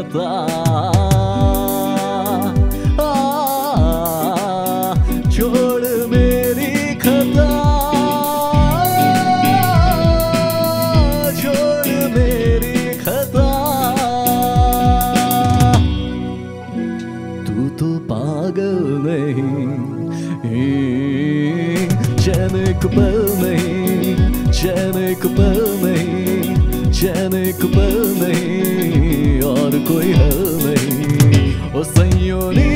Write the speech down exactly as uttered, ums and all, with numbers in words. बता नहीं और कोई हल नहीं ओ संयोनी।